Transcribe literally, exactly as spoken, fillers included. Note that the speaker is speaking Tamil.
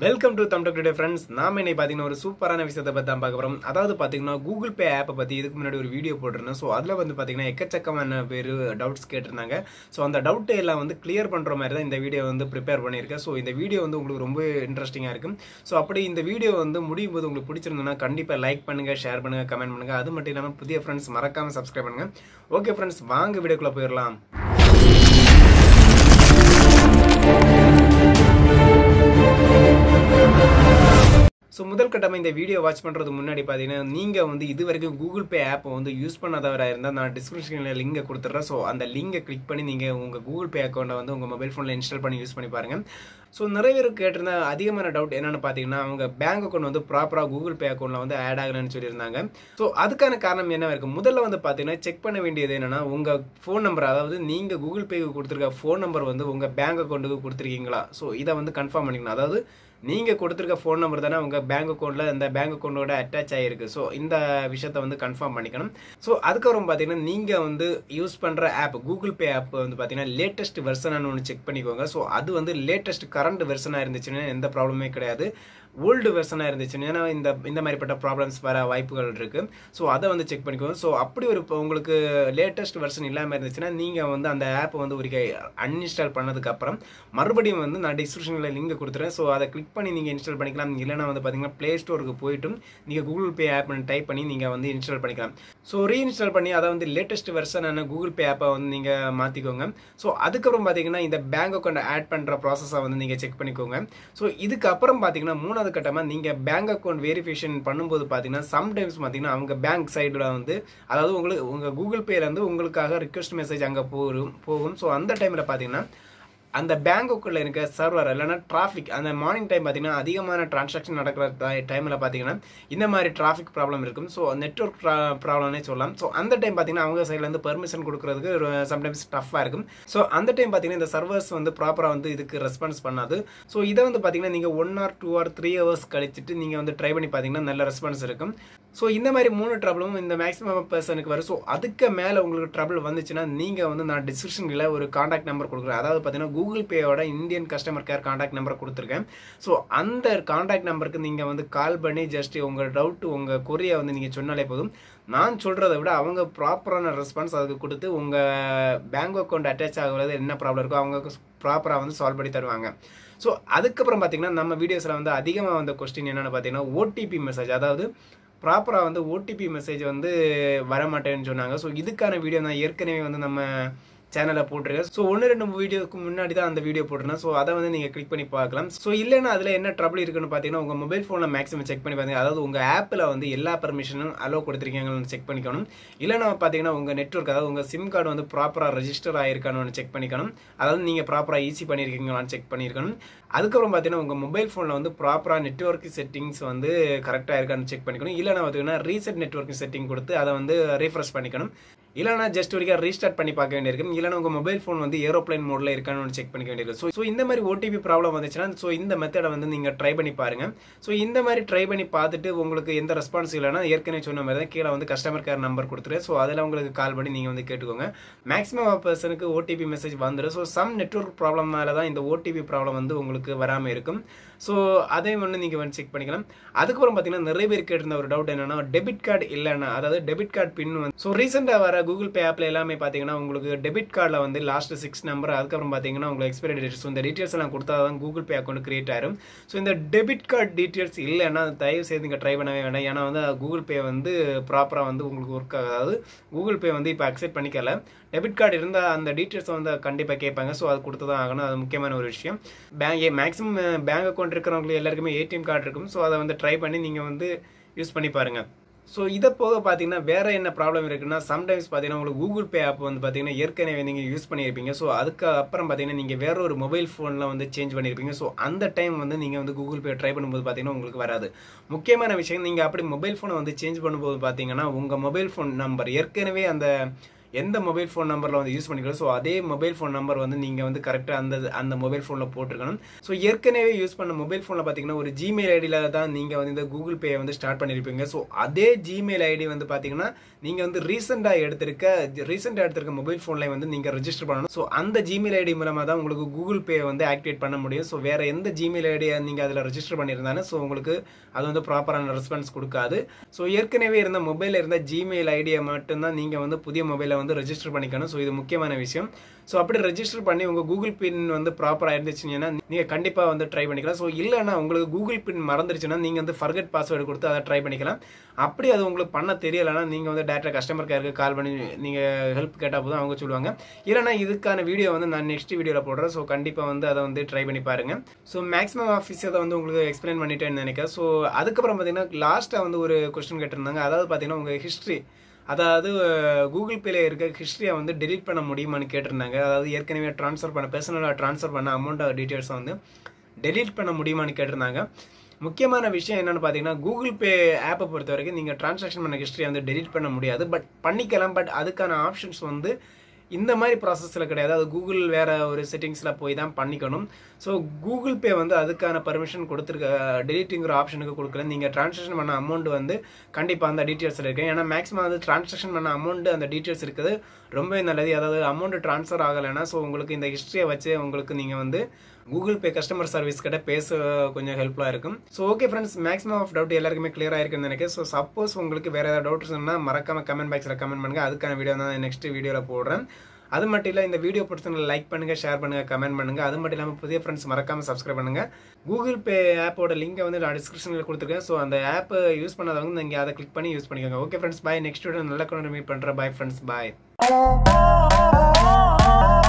Welcome to Thumbtack today friends. நாம இன்னைக்கு பாத்தீங்கன்னா ஒரு சூப்பரான விஷயத்தை பத்தி தான் பார்க்க போறோம். அதாவது பாத்தீங்கன்னா Google Pay app பத்தி இதுக்கு முன்னாடி ஒரு வீடியோ போட்டுறேன். சோ அதுல வந்து பாத்தீங்கன்னா எக்கச்சக்கமான பேர் டவுட்ஸ் கேட்டிருந்தாங்க. சோ அந்த டவுட் எல்லாம் வந்து கிளியர் பண்ற மாதிரி தான் இந்த வீடியோ வந்து ப்ரிப்பேர் பண்ணியிருக்கேன். சோ இந்த வீடியோ வந்து உங்களுக்கு ரொம்ப இன்ட்ரஸ்டிங்கா இருக்கும். சோ அப்படி இந்த வீடியோ வந்து முடியும்போது உங்களுக்கு பிடிச்சிருந்தா கண்டிப்பா லைக் பண்ணுங்க, ஷேர் பண்ணுங்க, கமெண்ட் பண்ணுங்க. அது மட்டும் இல்லாம புதிய friends மறக்காம subscribe பண்ணுங்க. ஓகே friends, வாங்க வீடியோக்குள்ள போயிரலாம். So, முதல் கட்டமா இந்த வீடியோ வாட்ச் பண்றதுக்கு முன்னாடி பாத்தீங்கன்னா நீங்க வந்து இது வரைக்கும் Google Pay app வந்து யூஸ் பண்ணாதவரா இருந்தா நான் டிஸ்கிரிப்ஷன்ல லிங்க் கொடுத்துறேன். சோ அந்த லிங்கை கிளிக் பண்ணி நீங்க உங்க Google Pay அக்கவுண்ட வந்து உங்க மொபைல் ஃபோன்ல இன்ஸ்டால் பண்ணி யூஸ் பண்ணி பாருங்க. சோ நிறைய பேர் கேட்டிருந்த அதிகமான டவுட் என்னன்னு பாத்தீங்கன்னா அவங்க பேங்க் அக்கவுண்ட் வந்து ப்ராப்பரா Google Pay அக்கவுண்ட்ல வந்து ஆட் ஆகலன்னு சொல்லியிருந்தாங்க. சோ அதுக்கான காரணம் என்னவா இருக்கு? முதல்ல வந்து பாத்தீங்கன்னா செக் பண்ண வேண்டியது என்னன்னா உங்க ஃபோன் நம்பர், அதாவது நீங்க Google Payக்கு கொடுத்திருக்க ஃபோன் நம்பர் வந்து உங்க பேங்க் அக்கவுண்ட்டுக்கு கொடுத்திருக்கீங்களா? சோ இதை வந்து கன்ஃபார்ம் பண்ணிக்கணும். அதாவது நீங்க கொடுத்திருக்க ஃபோன் நம்பர் தானே உங்க பேங்க் அக்கவுண்ட்ல இந்த பேங்க் அக்கவுண்டோட அட்டாச் ஆயிருக்கு. ஸோ இந்த விஷயத்தை வந்து கன்ஃபார்ம் பண்ணிக்கணும். ஸோ அதுக்கப்புறம் பார்த்தீங்கன்னா நீங்க வந்து யூஸ் பண்ற ஆப் கூகுள் பே ஆப் வந்து பார்த்தீங்கன்னா லேட்டஸ்ட் வெர்ஷனானு ஒன்று செக் பண்ணிக்கோங்க. ஸோ அது வந்து லேட்டஸ்ட் கரண்ட் வெர்ஷனாக இருந்துச்சுன்னா எந்த ப்ராப்ளமே கிடையாது. ஓல்டு வெர்ஷனாக இருந்துச்சுன்னா இந்த இந்த மாதிரிப்பட்ட ப்ராப்ளம்ஸ் வர வாய்ப்புகள் இருக்கு. ஸோ அதை வந்து செக் பண்ணிக்கோங்க. ஸோ அப்படி ஒரு உங்களுக்கு லேட்டஸ்ட் வெர்ஷன் இல்லாமல் இருந்துச்சுன்னா நீங்கள் வந்து அந்த ஆப் வந்து ஒரு அன்இன்ஸ்டால் பண்ணதுக்கப்புறம் மறுபடியும் வந்து நான் டிஸ்கிரிப்ஷனில் லிங்க் கொடுத்துறேன். ஸோ அதை கிளிக் பண்ணி நீங்கள் இன்ஸ்டால் பண்ணிக்கலாம். இல்லைனா வந்து பார்த்தீங்கன்னா ப்ளே ஸ்டோருக்கு போய்ட்டு நீங்கள் கூகுள் பே ஆப்னு டைப் பண்ணி நீங்கள் வந்து இன்ஸ்டால் பண்ணிக்கலாம். ஸோ ரீஇன்ஸ்டால் பண்ணி அதை வந்து லேட்டஸ்ட் வெர்ஷனான கூகுள் பே ஆப்பை வந்து நீங்கள் மாற்றிக்கோங்க. ஸோ அதுக்கப்புறம் பார்த்தீங்கன்னா இந்த பேங்க் அக்கௌண்ட் ஆட் பண்ணுற ப்ராசஸை வந்து நீங்கள் செக் பண்ணிக்கோங்க. ஸோ இதுக்கப்புறம் பார்த்தீங்கன்னா மூணு அது கட்டமா நீங்க பேங்க் அக்கவுண்ட் வெரிஃபிகேஷன் பண்ணும்போது பாத்தீங்கன்னா சம்டைம்ஸ் பாத்தீங்கன்னா அவங்க பேங்க் சைடுல வந்து அதாவது உங்களுக்கு உங்க கூகுள் பேல இருந்து உங்களுக்காக ரிக்வெஸ்ட் மெசேஜ் அங்க போகும் போகும் ஸோ அந்த டைம்ல பாத்தீங்கன்னா அந்த பேங்க்குள்ள இருக்க சர்வர் இல்லைன்னா டிராஃபிக் அந்த மார்னிங் டைம் பார்த்தீங்கன்னா அதிகமான டிரான்சாக்ஷன் நடக்கிற டைமில் பார்த்தீங்கன்னா இந்த மாதிரி டிராஃபிக் ப்ராப்ளம் இருக்கும். ஸோ நெட்ஒர்க் ப்ரா ப்ராப்ளம்னே சொல்லலாம். ஸோ அந்த டைம் பார்த்தீங்கன்னா அவங்க சைட்லேருந்து பெர்மிஷன் கொடுக்குறதுக்கு ஒரு சம்டைம்ஸ் டஃப்பாக இருக்கும். ஸோ அந்த டைம் பார்த்தீங்கன்னா இந்த சர்வர்ஸ் வந்து ப்ராப்பராக வந்து இதுக்கு ரெஸ்பான்ஸ் பண்ணாது. ஸோ இதை வந்து பார்த்தீங்கன்னா நீங்கள் one or two or three hours கழிச்சிட்டு நீங்கள் வந்து ட்ரை பண்ணி பார்த்தீங்கன்னா நல்ல ரெஸ்பான்ஸ் இருக்கும். ஸோ இந்த மாதிரி மூணு ட்ரபிளும் இந்த மேக்ஸிமம் பர்சனுக்கு வரும். ஸோ அதுக்கு மேலே உங்களுக்கு ட்ரபிள் வந்துச்சுன்னா நீங்கள் வந்து நான் டிஸ்கிரிப்ஷனில் ஒரு காண்டாக்ட் நம்பர் கொடுக்குறேன். அதாவது பார்த்தீங்கன்னா கூகுள் பேயோட Indian customer care contact number கொடுத்துருக்கேன். ஸோ அந்த காண்டாக்ட் நம்பருக்கு நீங்கள் வந்து கால் பண்ணி ஜஸ்ட் உங்கள் டவுட்டு உங்கள் கொரியை வந்து நீங்கள் சொன்னாலே போதும். நான் சொல்கிறத விட அவங்க ப்ராப்பரான ரெஸ்பான்ஸ் அதுக்கு கொடுத்து உங்கள் பேங்க் அக்கௌண்ட் அட்டாச் ஆகுறது என்ன ப்ராப்ளம் இருக்கோ அவங்க ப்ராப்பராக வந்து சால்வ் பண்ணி தருவாங்க. ஸோ அதுக்கப்புறம் பார்த்தீங்கன்னா நம்ம வீடியோஸில் வந்து அதிகமாக வந்த கொஸ்டின் என்னென்னு பார்த்தீங்கன்னா ஓடிபி மெசேஜ், அதாவது ப்ராப்பராக வந்து ஓடிபி மெசேஜ் வந்து வரமாட்டேன்னு சொன்னாங்க. ஸோ இதுக்கான வீடியோ நான் ஏற்கனவே வந்து நம்ம சேனலில் போட்டிருக்கேன். ஸோ ஒன்று ரெண்டு வீடியோக்கு முன்னாடி தான் அந்த வீடியோ போட்டிருந்தேன். ஸோ அதை வந்து நீங்கள் கிளிக் பண்ணி பார்க்கலாம். ஸோ இல்லைன்னா அதில் என்ன ட்ரபிள் இருக்குன்னு பார்த்தீங்கன்னா உங்கள் மொபைல் ஃபோனில் மேக்ஸிமம் செக் பண்ணி பார்த்தீங்கன்னா அதாவது உங்கள் ஆப்பில் வந்து எல்லா பர்மிஷனும் அலோ கொடுத்துருக்கீங்கன்னு செக் பண்ணிக்கணும். இல்லைன்னா பார்த்தீங்கன்னா உங்கள் நெட்வொர்க் அதாவது உங்கள் சிம் கார்டு வந்து ப்ராப்பராக ரெஜிஸ்டர் ஆகிருக்கானு செக் பண்ணிக்கணும். அதாவது நீங்கள் ப்ராப்பராக ஈஸி பண்ணியிருக்கீங்களான்னு செக் பண்ணியிருக்கணும். அதுக்கப்புறம் பார்த்தீங்கன்னா உங்கள் மொபைல் ஃபோனில் வந்து ப்ராப்பராக நெட்வொர்க் செட்டிங்ஸ் வந்து கரெக்டாக இருக்கான்னு செக் பண்ணிக்கணும். இல்லைன்னா பார்த்தீங்கன்னா ரீசெட் நெட்வொர்க் செட்டிங் கொடுத்து அதை வந்து ரீஃப்ரெஷ் பண்ணிக்கணும். இல்லைனா ஜஸ்ட் ஒரு ரீஸ்டார்ட் பண்ணி பார்க்க வேண்டியிருக்கும். இல்லைனா உங்கள் மொபைல் ஃபோன் வந்து ஏரோப்ளைன் மோடில் இருக்கான்னு செக் பண்ணிக்க வேண்டியிருக்கும். ஸோ இந்த மாதிரி ஓடிபி ப்ராப்ளம் வந்துச்சுன்னா ஸோ இந்த மெத்தடை வந்து நீங்கள் ட்ரை பண்ணி பாருங்கள். ஸோ இந்த மாதிரி ட்ரை பண்ணி பார்த்துட்டு உங்களுக்கு எந்த ரெஸ்பான்ஸ் இல்லைன்னா ஏற்கனவே சொன்ன மாதிரி தான் கீழே வந்து கஸ்டமர் கேர் நம்பர் கொடுத்துருவேன். ஸோ அதில் உங்களுக்கு கால் பண்ணி நீங்கள் வந்து கேட்டுக்கோங்க. மேக்ஸிமம் பர்சனுக்கு ஓடிபி மெசேஜ் வந்துடும். ஸோ சம் நெட்வொர்க் ப்ராப்ளம்னால தான் இந்த ஓடிபி ப்ராப்ளம் வந்து உங்களுக்கு வராமல் இருக்கும். ஸோ அதே ஒன்று நீங்கள் வந்து செக் பண்ணிக்கலாம். அதுக்கப்புறம் பார்த்தீங்கன்னா நிறைய பேர் கேட்டிருந்த ஒரு டவுட் என்னென்னா டெபிட் கார்டு இல்லைன்னா அதாவது டெபிட் கார்டு பின் வந்து ஸோ ரீசெண்டாக வர கூகுள் பே ஆப்ல எல்லாமே பார்த்தீங்கன்னா உங்களுக்கு டெபிட் கார்டில் வந்து லாஸ்ட் சிக்ஸ் நம்பர் அதுக்கப்புறம் பார்த்தீங்கன்னா உங்களுக்கு எக்ஸ்பைரி டேட்ஸ் இந்த டீட்டெயில்ஸ் எல்லாம் கொடுத்தா தான் கூகுள் பே அக்கௌண்ட் கிரியேட் ஆகும். ஸோ இந்த டெபிட் கார்டு டீட்டெயில்ஸ் இல்லைன்னா தயவு செய்து நீங்கள் ட்ரை பண்ணவே வேண்டாம். ஏன்னா வந்து கூகுள் பே வந்து ப்ராப்பராக வந்து உங்களுக்கு ஒர்க் ஆகாது. அதாவது கூகுள் பே வந்து இப்போ அக்செப்ட் பண்ணிக்கல. டெபிட் கார்டு இருந்தால் அந்த டீட்டெயில்ஸை வந்து கண்டிப்பாக கேட்பாங்க. ஸோ அது கொடுத்து தான் ஆகணும். அது முக்கியமான ஒரு விஷயம். பேங்க் மேக்ஸிமம் பேங்க் அக்கௌண்ட் இருக்கிறவங்களுக்கு எல்லாருக்குமே ஏடிஎம் கார்டு இருக்கும். ஸோ அதை வந்து ட்ரை பண்ணி நீங்கள் வந்து யூஸ் பண்ணி பாருங்கள். ஸோ இதை போக பார்த்தீங்கன்னா வேறு என்ன ப்ராப்ளம் இருக்குன்னா சம்டைம்ஸ் பார்த்தீங்கன்னா உங்களுக்கு கூகுள் பே ஆப் வந்து பார்த்தீங்கன்னா ஏற்கனவே நீங்கள் யூஸ் பண்ணியிருப்பீங்க. ஸோ அதுக்கப்புறம் பார்த்தீங்கன்னா நீங்கள் வேற ஒரு மொபைல் ஃபோனில் வந்து சேஞ்ச் பண்ணியிருப்பீங்க. ஸோ அந்த டைம் வந்து நீங்கள் வந்து கூகுள் பே ட்ரை பண்ணும்போது பார்த்தீங்கன்னா உங்களுக்கு வராது. முக்கியமான விஷயம் நீங்கள் அப்படி மொபைல் ஃபோனை வந்து சேஞ்ச் பண்ணும்போது பார்த்தீங்கன்னா உங்கள் மொபைல் ஃபோன் நம்பர் ஏற்கனவே அந்த எந்த mobile phone number la use pannikalo so adhe mobile phone number வந்து நீங்க வந்து கரெக்ட்டா அந்த அந்த mobile phone la போட்டுக்கணும் so ஏற்கனவே யூஸ் பண்ண mobile phone la பாத்தீங்கன்னா ஒரு Gmail I D ல தான் நீங்க வந்து இந்த Google Pay வந்து ஸ்டார்ட் பண்ணிருப்பீங்க so அதே Gmail I D வந்து பாத்தீங்கன்னா நீங்க வந்து ரீசன்ட்டா எடுத்துக்க ரீசன்ட்டா எடுத்துக்க mobile phone ல வந்து நீங்க ரெஜிஸ்டர் பண்ணனும் so அந்த Gmail I D மூலமா தான் உங்களுக்கு Google Pay வந்து ஆக்டிவேட் பண்ண முடியும் so வேற எந்த Gmail I D நீங்க அதல ரெஜிஸ்டர் பண்ணிருந்தானே so உங்களுக்கு அது வந்து ப்ராப்பரான ரெஸ்பான்ஸ் கொடுக்காது so ஏற்கனவே இருந்த மொபைல்ல இருந்த Gmail I D மட்டும் தான் நீங்க வந்து புதிய மொபைல்ல வந்து ரெஜிஸ்டர் பண்ணிக்கணும் சோ இது முக்கியமான விஷயம் சோ அப்படி ரெஜிஸ்டர் பண்ணி உங்க Google Pin வந்து ப்ராப்பரா இருந்துச்சுன்னா நீங்க கண்டிப்பா வந்து ட்ரை பண்ணிக்கலாம் சோ இல்லனா உங்களுக்கு Google Pin மறந்துருச்சுனா நீங்க வந்து forget password கொடுத்து அத ட்ரை பண்ணிக்கலாம் அப்படி அது உங்களுக்கு பண்ண தெரியலனா நீங்க வந்து டைரக்ட் கஸ்டமர் கேருக்கு கால் பண்ணி நீங்க ஹெல்ப் கேட்டா போதும் அவங்க சொல்லுவாங்க இல்லனா இதுக்கான வீடியோ வந்து நான் நெக்ஸ்ட் வீடியோல போடுறேன் சோ கண்டிப்பா வந்து அத வந்து ட்ரை பண்ணி பாருங்க சோ மேக்ஸिमम ஆபீஸ் அத வந்து உங்களுக்கு எக்ஸ்பிளைன் பண்ணிட்டேன்னு நினைக்கிறேன் சோ அதுக்கு அப்புறம் பாத்தீங்கன்னா லாஸ்டா வந்து ஒரு क्वेश्चन கேட்டிருந்தாங்க அதாவது பாத்தீங்கன்னா உங்க ஹிஸ்டரி அதாவது Google Pay ல இருக்க ஹிஸ்டரியை வந்து delete பண்ண முடியுமான்னு கேட்டிருந்தாங்க அதாவது ஏற்கனவே ட்ரான்ஸ்ஃபர் பண்ண पर्सनலா ட்ரான்ஸ்ஃபர் பண்ண அமௌண்ட் டீடைல்ஸ் வந்து delete பண்ண முடியுமான்னு கேட்டிருந்தாங்க முக்கியமான விஷயம் என்னன்னு பாத்தீங்கன்னா Google Pay ஆப்பை பொறுத்த வரைக்கும் நீங்க ட்ரான்சாக்ஷன் பண்ண ஹிஸ்டரியை வந்து delete பண்ண முடியாது பட் பண்ணிக்கலாம் பட் அதுக்கான ஆப்ஷன்ஸ் வந்து இந்த மாதிரி processல கிடையாது அது Google வேற ஒரு செட்டிங்ஸ்ல போய் தான் பண்ணிக்கணும் சோ Google Pay வந்து அதுக்கான permission கொடுத்திருக்க deletingங்கற ஆப்ஷனுக்கு கொடுக்கல நீங்க ட்ரான்சாக்ஷன் பண்ண அமௌண்ட் வந்து கண்டிப்பா அந்த டீடைல்ஸ்ல இருக்கு ஏனா மேக்ஸिमम அது ட்ரான்சாக்ஷன் பண்ண அமௌண்ட் அந்த டீடைல்ஸ் இருக்குது ரொம்பவே நல்லது அதாவது அமௌண்ட் ட்ரான்ஸ்ஃபர் ஆகலனா சோ உங்களுக்கு இந்த ஹிஸ்டரியை வச்சு உங்களுக்கு நீங்க வந்து Google Pay customer service கிட்ட பேச கொஞ்சம் ஹெல்ப்ஃபுல்லா இருக்கும் so okay friends maximum of doubt எல்லாருக்குமே clear ஆயிருக்குன்னு நினைக்கிறேன் சோ suppose உங்களுக்கு வேற ஏதாவது doubt இருந்தா மறக்காம கமெண்ட் பாக்ஸ்ல கமெண்ட் பண்ணுங்க அதுக்கான வீடியோ நான் நெக்ஸ்ட் வீடியோல போடுறேன் அது மட்டும் இல்ல இந்த வீடியோ பிடிச்சிருந்தா லைக் பண்ணுங்க ஷேர் பண்ணுங்க கமெண்ட் பண்ணுங்க அது மட்டும் இல்லாம புதிய फ्रेंड्स மறக்காம subscribe பண்ணுங்க Google Pay ஆப்போட லிங்க் வந்து நான் டிஸ்கிரிப்ஷன்ல கொடுத்திருக்கேன் சோ அந்த ஆப் யூஸ் பண்ணாதவங்க நீங்க அத click பண்ணி யூஸ் பண்ணிக்கோங்க ஓகே फ्रेंड्स பை நெக்ஸ்ட் வீடியோல நல்ல கனெக்ட் மீட் பண்ற பை फ्रेंड्स பை